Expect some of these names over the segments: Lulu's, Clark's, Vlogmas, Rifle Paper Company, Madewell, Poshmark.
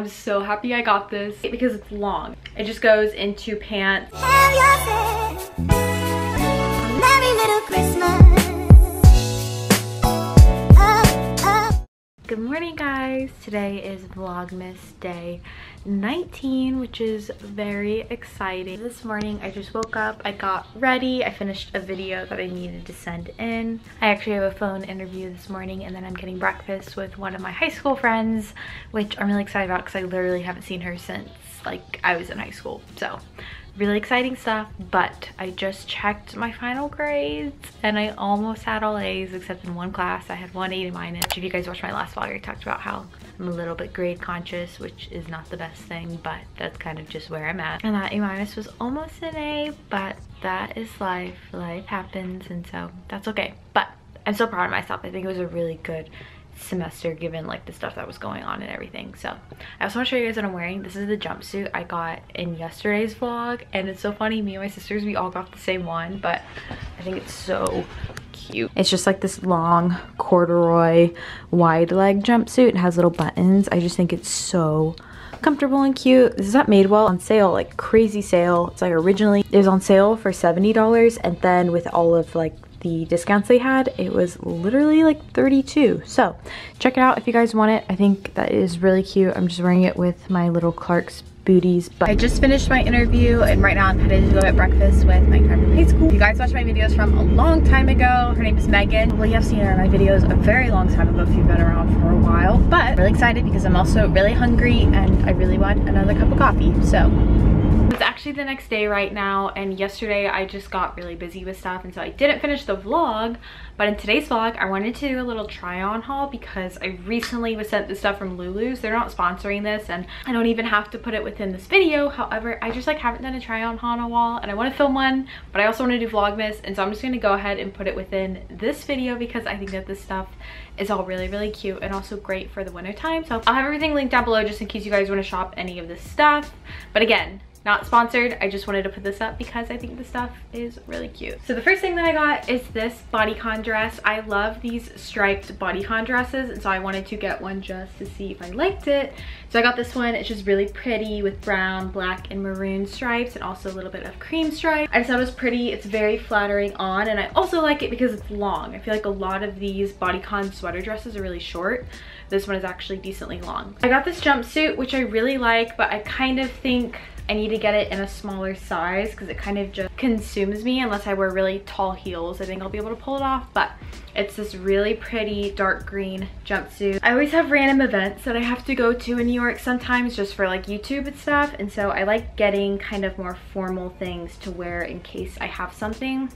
I'm so happy I got this because it's long. It just goes into pants. Have your faith. Merry little Christmas. Good morning, guys. Today is Vlogmas day 19, which is very exciting. This morning I just woke up, I got ready, I finished a video that I needed to send in. I actually have a phone interview this morning, and then I'm getting breakfast with one of my high school friends, which I'm really excited about because I literally haven't seen her since like I was in high school. So really exciting stuff, but I just checked my final grades and I almost had all A's except in one class. I had one A-. If you guys watched my last vlog, I talked about how I'm a little bit grade conscious, which is not the best thing, but that's kind of just where I'm at. And that A- was almost an A, but that is life. Life happens, and so that's okay. But I'm so proud of myself. I think it was a really good semester given like the stuff that was going on and everything. So I also want to show you guys what I'm wearing. This is the jumpsuit I got in yesterday's vlog, and it's so funny, me and my sisters, we all got the same one, but I think it's so cute. It's just like this long corduroy wide leg jumpsuit. It has little buttons. I just think it's so comfortable and cute. This is at Madewell on sale, like crazy sale. It's like originally it was on sale for $70, and then with all of like the discounts they had, it was literally like $32. So check it out if you guys want it. I think that is really cute. I'm just wearing it with my little Clark's booties. But I just finished my interview, and right now I'm headed to go get breakfast with my friend from high school. If you guys watched my videos from a long time ago, her name is Megan. Well, you have seen her in my videos a very long time ago if you've been around for a while. But I'm really excited because I'm also really hungry and I really want another cup of coffee. So it's actually the next day right now, and yesterday I just got really busy with stuff, and so I didn't finish the vlog. But in today's vlog I wanted to do a little try on haul because I recently was sent this stuff from Lulu's. They're not sponsoring this, and I don't even have to put it within this video. However, I just like haven't done a try on haul in a while, and I want to film one, but I also want to do Vlogmas, and so I'm just going to go ahead and put it within this video because I think that this stuff is all really really cute and also great for the winter time. So I'll have everything linked down below just in case you guys want to shop any of this stuff. But again, not sponsored, I just wanted to put this up because I think the stuff is really cute. So the first thing that I got is this bodycon dress. I love these striped bodycon dresses, and so I wanted to get one just to see if I liked it. So I got this one. It's just really pretty with brown, black, and maroon stripes, and also a little bit of cream stripe. I just thought it was pretty. It's very flattering on, and I also like it because it's long. I feel like a lot of these bodycon sweater dresses are really short. This one is actually decently long. I got this jumpsuit, which I really like, but I kind of think I need to get it in a smaller size because it kind of just consumes me unless I wear really tall heels. I think I'll be able to pull it off, but it's this really pretty dark green jumpsuit. I always have random events that I have to go to in New York sometimes just for like YouTube and stuff, and so I like getting kind of more formal things to wear in case I have something.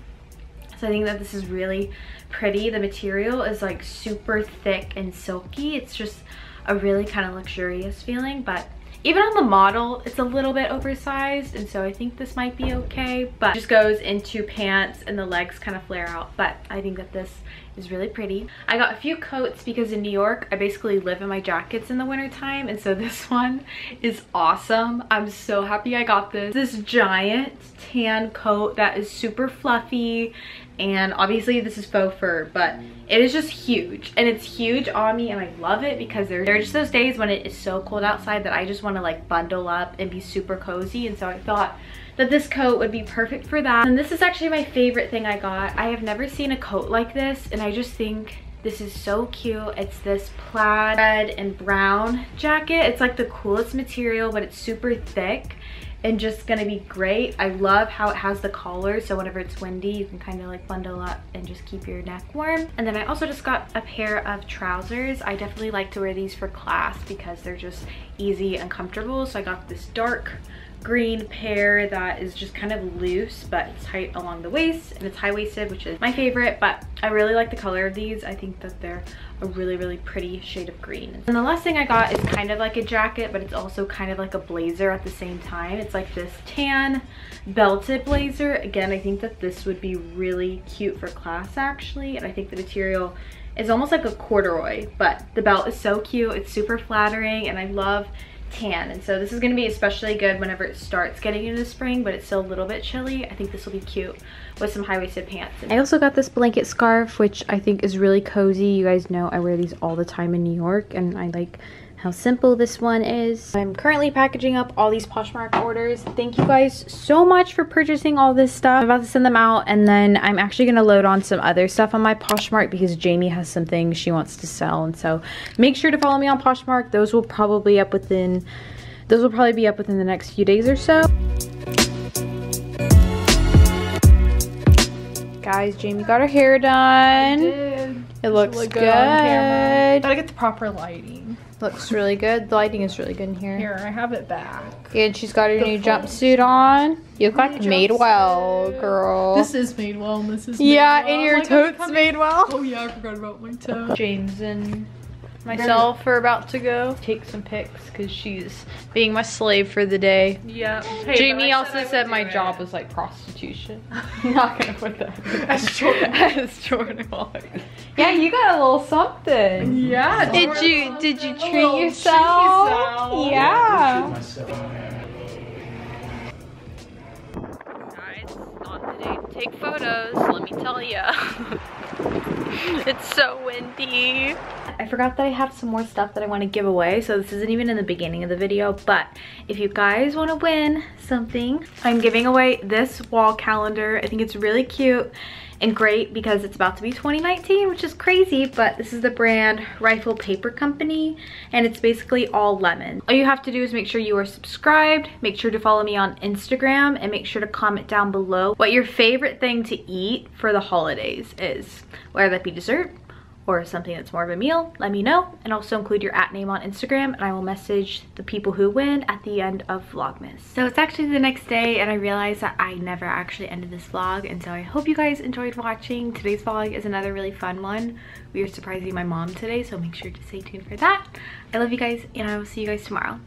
So I think that this is really pretty. The material is like super thick and silky. It's just a really kind of luxurious feeling, but even on the model, it's a little bit oversized, and so I think this might be okay, but it just goes into pants and the legs kind of flare out, but I think that this is really pretty. I got a few coats because in New York, I basically live in my jackets in the wintertime, and so this one is awesome. I'm so happy I got this. This giant tan coat that is super fluffy, and obviously this is faux fur, but it is just huge, and it's huge on me, and I love it because there are just those days when it is so cold outside that I just want to like bundle up and be super cozy, and so I thought that this coat would be perfect for that. And this is actually my favorite thing I got. I have never seen a coat like this, and I just think this is so cute. It's this plaid red and brown jacket. It's like the coolest material, but it's super thick and just gonna be great. I love how it has the collar, so whenever it's windy, you can kind of like bundle up and just keep your neck warm. And then I also just got a pair of trousers. I definitely like to wear these for class because they're just easy and comfortable. So I got this dark green pair that is just kind of loose, but it's tight along the waist, and it's high-waisted, which is my favorite, but I really like the color of these. I think that they're a really, really pretty shade of green. And the last thing I got is kind of like a jacket, but it's also kind of like a blazer at the same time. It's like this tan belted blazer. Again, I think that this would be really cute for class, actually, and I think the material is almost like a corduroy, but the belt is so cute. It's super flattering, and I love tan, and so this is going to be especially good whenever it starts getting into the spring, but it's still a little bit chilly. I think this will be cute with some high-waisted pants. I also got this blanket scarf, which I think is really cozy. You guys know I wear these all the time in New York, and I like how simple this one is. I'm currently packaging up all these Poshmark orders. Thank you guys so much for purchasing all this stuff. I'm about to send them out, and then I'm actually gonna load on some other stuff on my Poshmark because Jamie has some things she wants to sell. And so make sure to follow me on Poshmark. Those will probably be up within the next few days or so. Guys, Jamie got her hair done. I did. It looks good on camera. Gotta get the proper lighting. Looks really good. The lighting is really good in here. Here, I have it back. And she's got her new jumpsuit on. You look like Madewell, girl. This is Madewell and this is Madewell. Yeah, and your tote's Madewell. Oh yeah, I forgot about my tote. James and myself are about to go take some pics because she's being my slave for the day. Yeah. Hey, Jamie also said my job was like prostitution. I'm not gonna put that as Jordan. Yeah, you got a little something. Yeah. Did you treat yourself? Yeah. Guys, not the day to take photos. Let me tell ya. It's so windy. I forgot that I have some more stuff that I want to give away, so this isn't even in the beginning of the video, but if you guys want to win something, I'm giving away this wall calendar. I think it's really cute and great because it's about to be 2019, which is crazy, but this is the brand Rifle Paper Company, and it's basically all lemon. All you have to do is make sure you are subscribed, make sure to follow me on Instagram, and make sure to comment down below what your favorite thing to eat for the holidays is, whether that be dessert or something that's more of a meal. Let me know, and also include your @name on Instagram, and I will message the people who win at the end of Vlogmas. So it's actually the next day, and I realized that I never actually ended this vlog, and so I hope you guys enjoyed watching. Today's vlog is another really fun one. We are surprising my mom today, so make sure to stay tuned for that. I love you guys, and I will see you guys tomorrow.